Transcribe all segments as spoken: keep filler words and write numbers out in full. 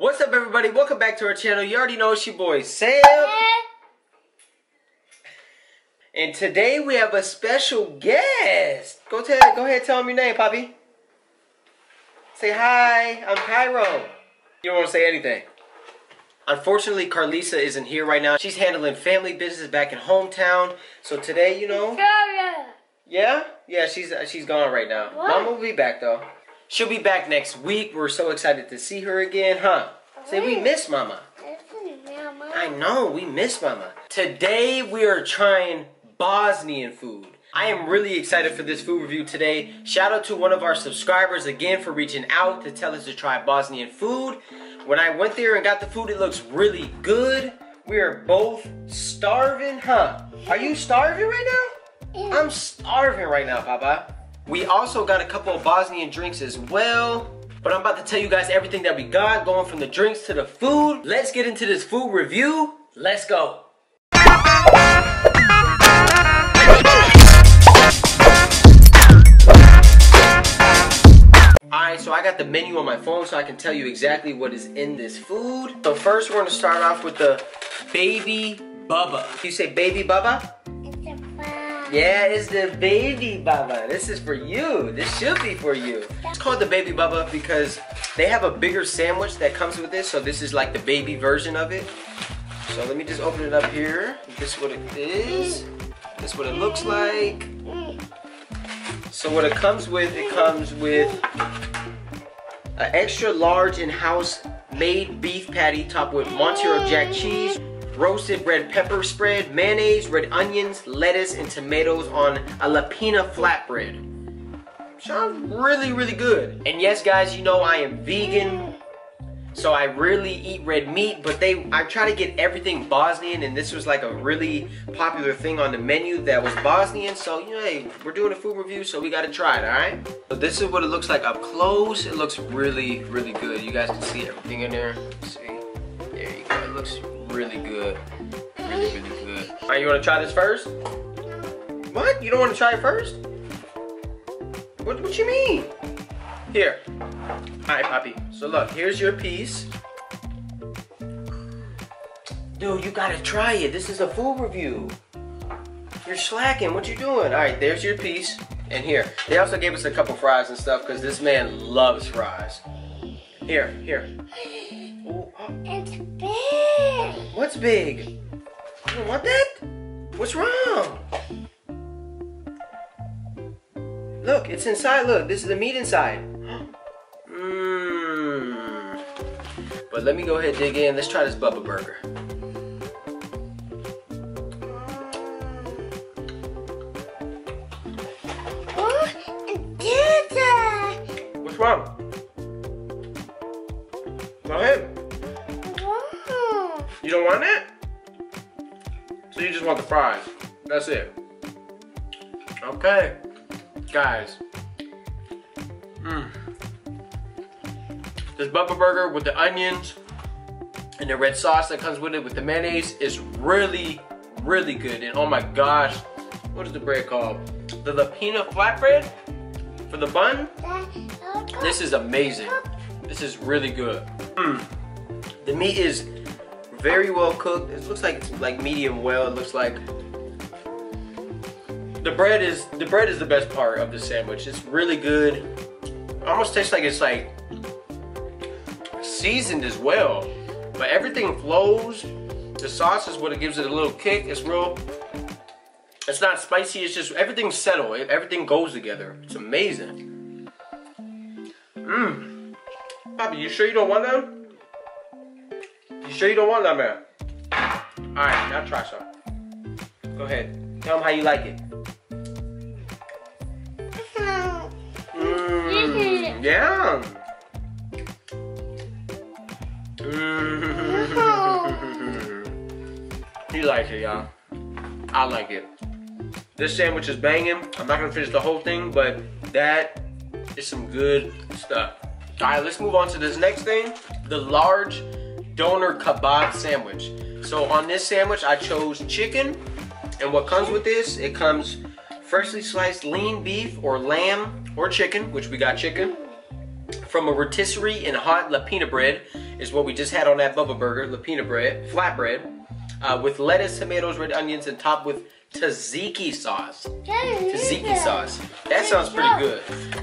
What's up, everybody? Welcome back to our channel. You already know it's your boy Sam. And today we have a special guest. Go tell go ahead, tell him your name, Poppy. Say hi, I'm Cairo. You don't want to say anything. Unfortunately, Carlisa isn't here right now. She's handling family business back in hometown. So today, you know. Yeah? Yeah, she's she's gone right now. What? Mama will be back though. She'll be back next week. We're so excited to see her again, huh? Say, we miss Mama. I know, we miss Mama. Today, we are trying Bosnian food. I am really excited for this food review today. Shout out to one of our subscribers again for reaching out to tell us to try Bosnian food. When I went there and got the food, it looks really good. We are both starving, huh? Are you starving right now? I'm starving right now, Papa. We also got a couple of Bosnian drinks as well, but I'm about to tell you guys everything that we got, going from the drinks to the food. Let's get into this food review. Let's go. Alright, so I got the menu on my phone so I can tell you exactly what is in this food. So first we're going to start off with the baby baba. You say baby baba? Yeah, it's the baby baba. This is for you. This should be for you. It's called the baby baba because they have a bigger sandwich that comes with this. So this is like the baby version of it. So let me just open it up here. This is what it is. This is what it looks like. So what it comes with, it comes with an extra large in-house made beef patty topped with Montreal Jack cheese, roasted red pepper spread, mayonnaise, red onions, lettuce, and tomatoes on a lepinja flatbread. Sounds really, really good. And yes, guys, you know I am vegan, so I rarely eat red meat, but they I try to get everything Bosnian, and this was like a really popular thing on the menu that was Bosnian, so you know, hey, we're doing a food review, so we gotta try it, all right? So this is what it looks like up close. It looks really, really good. You guys can see everything in there. Let's see, there you go, it looks really good, really, really good. All right, you want to try this first? What? You don't want to try it first? What? What you mean? Here. All right, Poppy. So look, here's your piece. Dude, you gotta try it. This is a food review. You're slacking. What you doing? All right, there's your piece. And here, they also gave us a couple fries and stuff because this man loves fries. Here, here. Ooh, oh. It's big. What's big? You don't want that? What's wrong? Look, it's inside. Look, this is the meat inside. Mmm. But let me go ahead and dig in. Let's try this Bubba Burger. What's wrong? Go ahead. You don't want it? So you just want the fries. That's it. Okay. Guys. Mmm. This Bubba Burger with the onions and the red sauce that comes with it with the mayonnaise is really, really good. And oh my gosh, what is the bread called? The lepinja flatbread for the bun? This is amazing. This is really good. Mmm. The meat is very well cooked. It looks like it's like medium well. It looks like the bread is the bread is the best part of the sandwich. It's really good. It almost tastes like it's like seasoned as well. But everything flows. The sauce is what it gives it a little kick. It's real. It's not spicy. It's just everything's settled. Everything goes together. It's amazing. Mmm. Bobby, you sure you don't want that? You sure you don't want that, man? All right, now try some. Go ahead. Tell them how you like it. Mm, yeah. Mm. He likes it, y'all. I like it. This sandwich is banging. I'm not gonna finish the whole thing, but that is some good stuff. All right, let's move on to this next thing. The large doner kebab sandwich. So on this sandwich, I chose chicken, and what comes with this, it comes freshly sliced lean beef or lamb or chicken, which we got chicken, from a rotisserie and hot lepinja bread, is what we just had on that Bubba Burger, lepinja bread, flatbread, uh, with lettuce, tomatoes, red onions, and topped with tzatziki sauce. Tzatziki sauce. That sounds pretty good.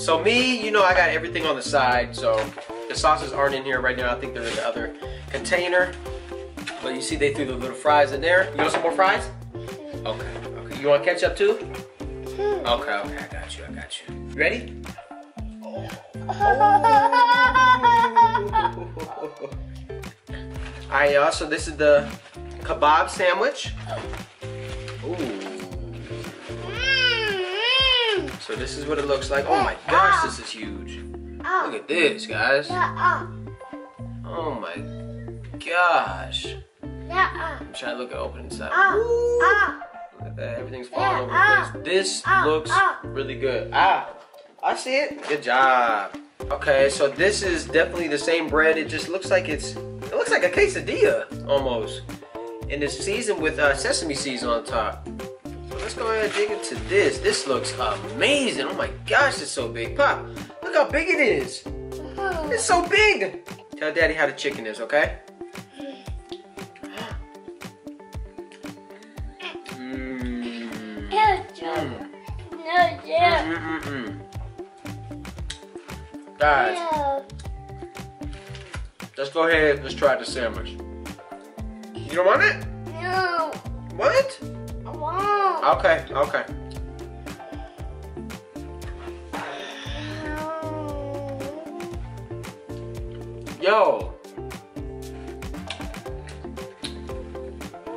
So me, you know, I got everything on the side, so the sauces aren't in here right now. I think they're in the other container. But you see they threw the little fries in there. You want some more fries? Okay, okay. You want ketchup too? Okay, okay, I got you, I got you. You ready? Oh. Oh. All right, y'all, so this is the kebab sandwich. Ooh. Mm-hmm. So this is what it looks like. Oh my gosh, this is huge. Look at this, guys. Oh my gosh. I'm trying to look at open inside. Ooh. Look at that, everything's falling over the place. This looks really good. Ah, I see it. Good job. Okay, so this is definitely the same bread. It just looks like it's, it looks like a quesadilla almost. And it's seasoned with uh, sesame seeds on top. So let's go ahead and dig into this. This looks amazing. Oh my gosh, it's so big. Pop, look how big it is. It's so big. Tell Daddy how the chicken is, okay? Mmm. Mm. Mm, mm, mm, mm. Guys, let's go ahead and let's try the sandwich. You don't want it? No. What? I won't. Okay, okay. No. Yo.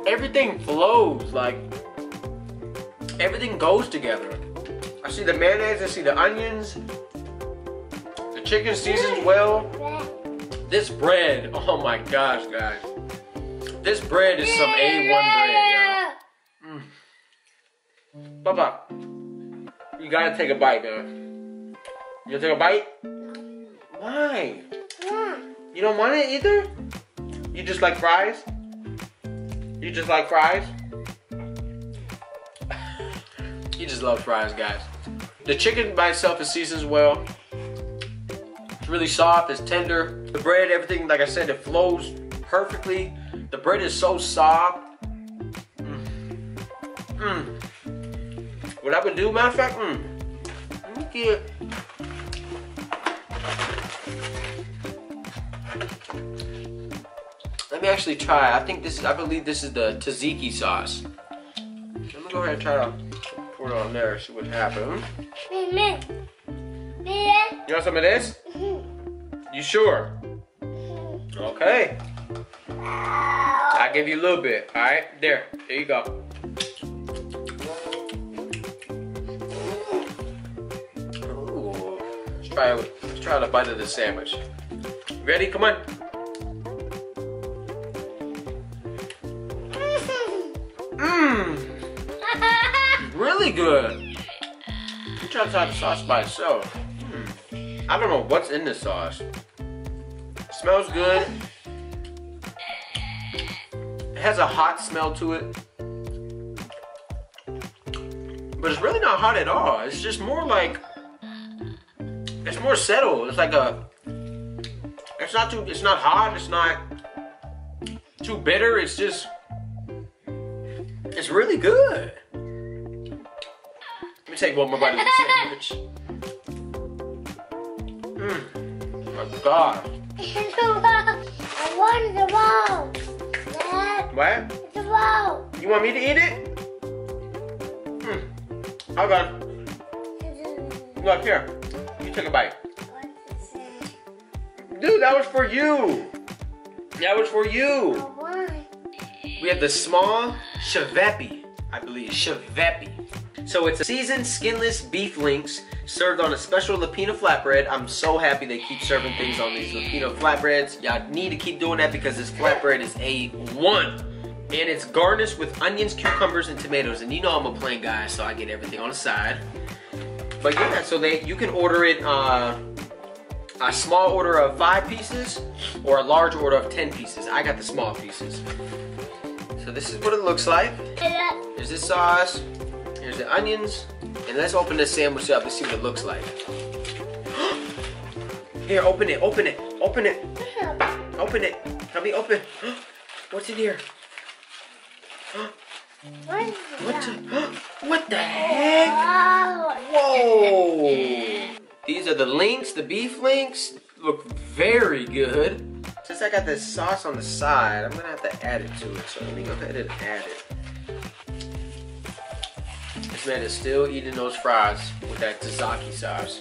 Everything flows, like, everything goes together. I see the mayonnaise, I see the onions. The chicken seasons well. This bread, oh my gosh, guys. This bread is some A one bread, y'all. Mm. Papa, you gotta take a bite, man. You gonna take a bite? Why? Mm. You don't want it either? You just like fries? You just like fries? You just love fries, guys. The chicken by itself is seasoned well. It's really soft, it's tender. The bread, everything, like I said, it flows perfectly. The bread is so soft. Mm. Mm. What I would do, matter of fact, mm. Let me get. Let me actually try. I think this is, I believe this is the tzatziki sauce. Let me go ahead and try to pour it on there, see what happens. You want some of this? You sure? Okay. I'll give you a little bit, all right? There, there you go. Ooh. Let's try, let's try a bite of this sandwich. Ready? Come on. Mmm. Really good. I'm trying to try the sauce by itself. Mm. I don't know what's in this sauce. It smells good. It has a hot smell to it, but it's really not hot at all. It's just more like, it's more settled. It's like a, it's not too, it's not hot, it's not too bitter. It's just, it's really good. Let me take one more bite of the sandwich. Mm, my God. I wanted the wall. What? It's a roll. You want me to eat it? Hmm. Hold on. Look here. You took a bite. Dude, that was for you. That was for you. Why? We have the small ćevapi, I believe. Ćevapi. So it's a seasoned skinless beef links served on a special lepinja flatbread. I'm so happy they keep serving things on these lepinja flatbreads. Y'all need to keep doing that because this flatbread is A one. And it's garnished with onions, cucumbers, and tomatoes. And you know I'm a plain guy, so I get everything on the side. But yeah, so they you can order it uh, a small order of five pieces or a large order of ten pieces. I got the small pieces. So this is what it looks like. Here's the sauce. Here's the onions, and let's open this sandwich up and see what it looks like. Here, open it, open it, open it. Open it. Help me open. What's in here? What, what, the, what the heck? Whoa! These are the links, the beef links. Look very good. Since I got this sauce on the side, I'm gonna have to add it to it. So let me go ahead and add it. This man is still eating those fries with that tzatziki sauce.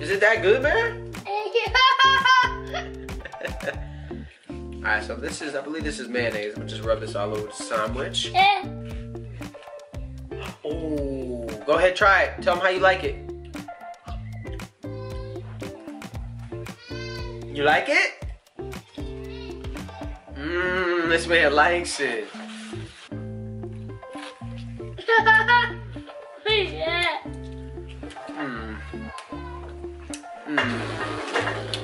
Is it that good, man? All right, so this is, I believe this is mayonnaise. I'm gonna just rub this all over the sandwich. Yeah. Oh, go ahead, try it. Tell them how you like it. You like it? Mmm, this man likes it. Yeah. Mm. Mm.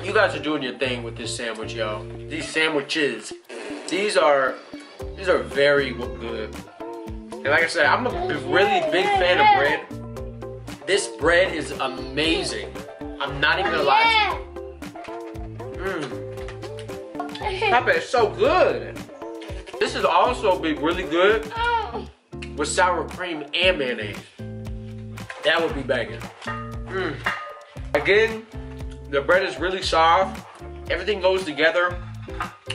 You guys are doing your thing with this sandwich, y'all. These sandwiches, these are, these are very good. And like I said, I'm a really big fan of bread. This bread is amazing. I'm not even gonna lie to you. Mmm. Papa is so good. This is also be really good with sour cream and mayonnaise. That would be banging. Mm. Again, the bread is really soft. Everything goes together.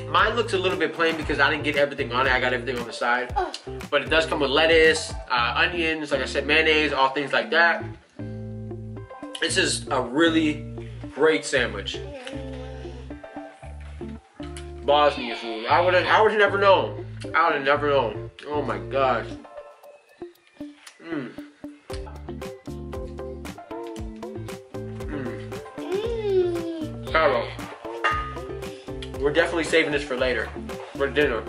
Mine looks a little bit plain because I didn't get everything on it. I got everything on the side. But it does come with lettuce, uh, onions, like I said, mayonnaise, all things like that. This is a really great sandwich. Bosnian food. I would have I would have never known. I would have never known. Oh my gosh. Mmm. Mmm. Mm. Carlo. We're definitely saving this for later. For dinner.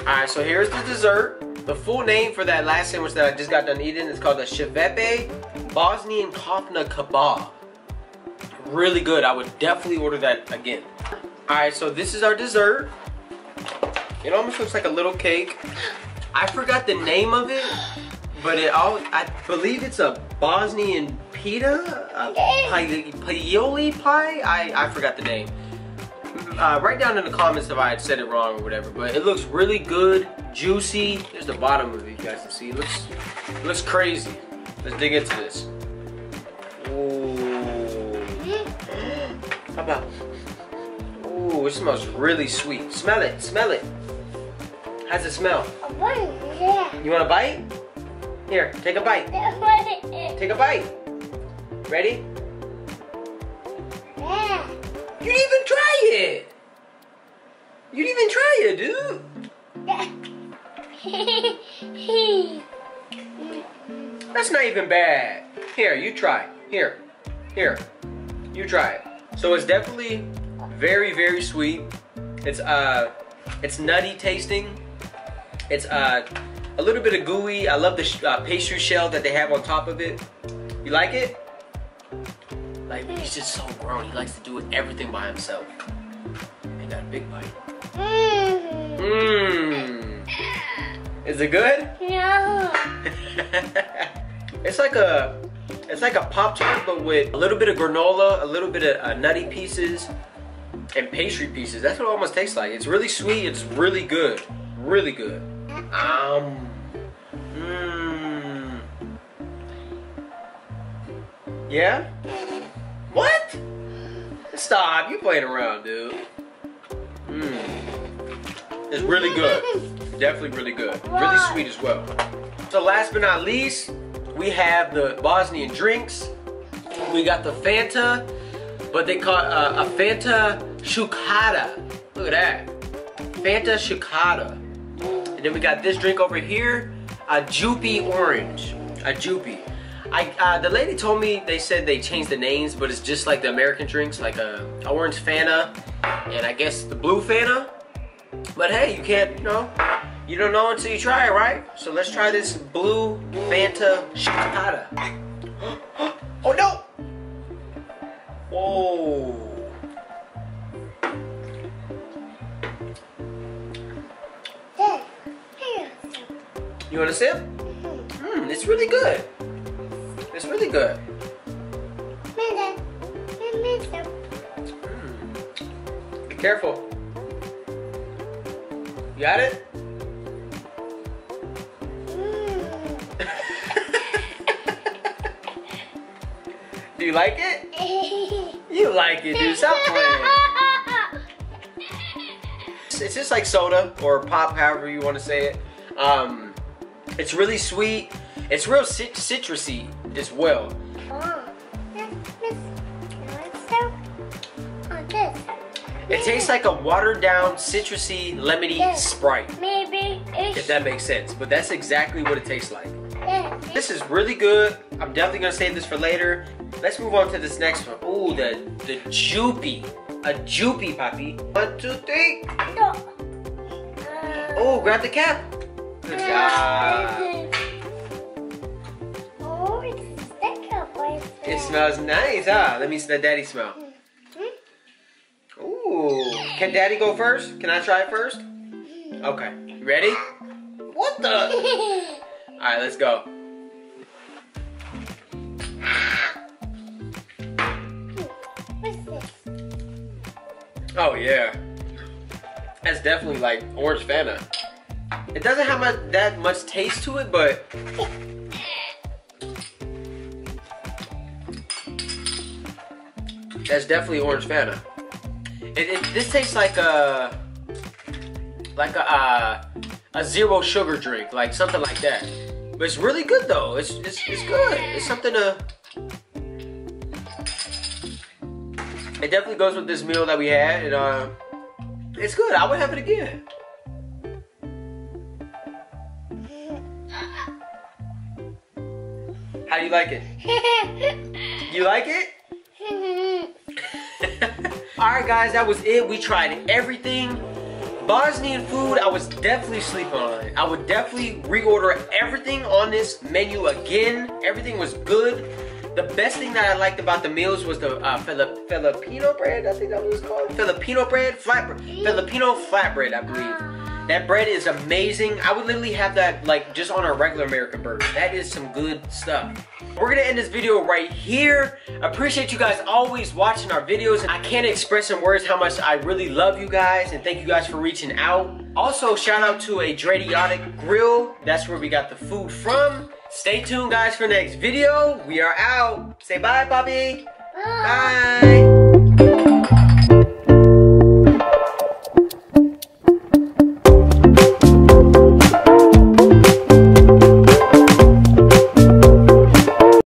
Alright, so here's the dessert. The full name for that last sandwich that I just got done eating is called the ćevapi Bosnian kofna kebab. Really good. I would definitely order that again. Alright, so this is our dessert. It almost looks like a little cake. I forgot the name of it, but it all, I believe it's a Bosnian pita, a paioli pie. I, I forgot the name. Uh, write down in the comments if I had said it wrong or whatever, but it looks really good, juicy. There's the bottom of it, you guys can see. It looks, it looks crazy. Let's dig into this. Ooh. How about? Ooh, it smells really sweet. Smell it, smell it. How's it smell? A bite, yeah. You want a bite? Here, take a bite. Take a bite. Ready? Yeah. You didn't even try it. You didn't even try it, dude. Yeah. That's not even bad. Here, you try it. Here, here, you try it. So it's definitely very, very sweet. It's uh, it's nutty tasting. It's uh, a little bit of gooey. I love the sh uh, pastry shell that they have on top of it. You like it? Like, he's just so grown. He likes to do everything by himself. He got a big bite. Mmm. Mm. Is it good? No. It's like a, it's like a Pop-Tart, but with a little bit of granola, a little bit of uh, nutty pieces, and pastry pieces. That's what it almost tastes like. It's really sweet. It's really good. Really good. Um. Mm, yeah? What? Stop. You're playing around, dude. Mm. It's really good. Definitely really good. Really sweet as well. So last but not least, we have the Bosnian drinks. We got the Fanta, but they call it uh, a Fanta Schokata. Look at that. Fanta Schokata. And then we got this drink over here, a Jupi orange. A Jupi. I, uh, the lady told me they said they changed the names, but it's just like the American drinks, like a orange Fanta, and I guess the blue Fanta. But hey, you can't, you know, you don't know until you try it, right? So let's try this blue Fanta Schokata. Oh no! Whoa. You want a sip? Mmm, it's really good. It's really good. Careful. You got it? Do you like it? You like it, dude. Stop playing. It's just like soda or pop, however you want to say it. Um, it's really sweet. It's real cit citrusy as well. Oh, it tastes like a watered down, citrusy, lemony yes. Sprite. Maybe. If that makes sense, but that's exactly what it tastes like. Yes. This is really good. I'm definitely gonna save this for later. Let's move on to this next one. Ooh, the the Jupi, a Jupi, Papi. One, two, three. No. Uh, oh, grab the cap. Good job. Oh, it's sticker boy. It smells nice, huh? Let me let Daddy smell. Ooh, can Daddy go first? Can I try it first? Okay, you ready? What the? All right, let's go. Oh yeah, that's definitely like orange Fanta. It doesn't have much, that much taste to it, but that's definitely orange Fanta. It, it, this tastes like a like a uh, a zero sugar drink, like something like that. But it's really good though. It's it's, it's good. It's something to. It definitely goes with this meal that we had, and uh, it's good. I would have it again. How do you like it? You like it? Alright guys, that was it. We tried everything. Bosnian food, I was definitely sleeping on it. I would definitely reorder everything on this menu again. Everything was good. The best thing that I liked about the meals was the uh, Filip Filipino bread, I think that was called. Filipino bread, flatbread, Filipino flatbread, I believe. That bread is amazing. I would literally have that like just on a regular American burger. That is some good stuff. We're gonna end this video right here. Appreciate you guys always watching our videos. I can't express in words how much I really love you guys and thank you guys for reaching out. Also, shout out to a Dradyotic Grill. That's where we got the food from. Stay tuned guys for the next video. We are out. Say bye, Bobby. Bye. Bye.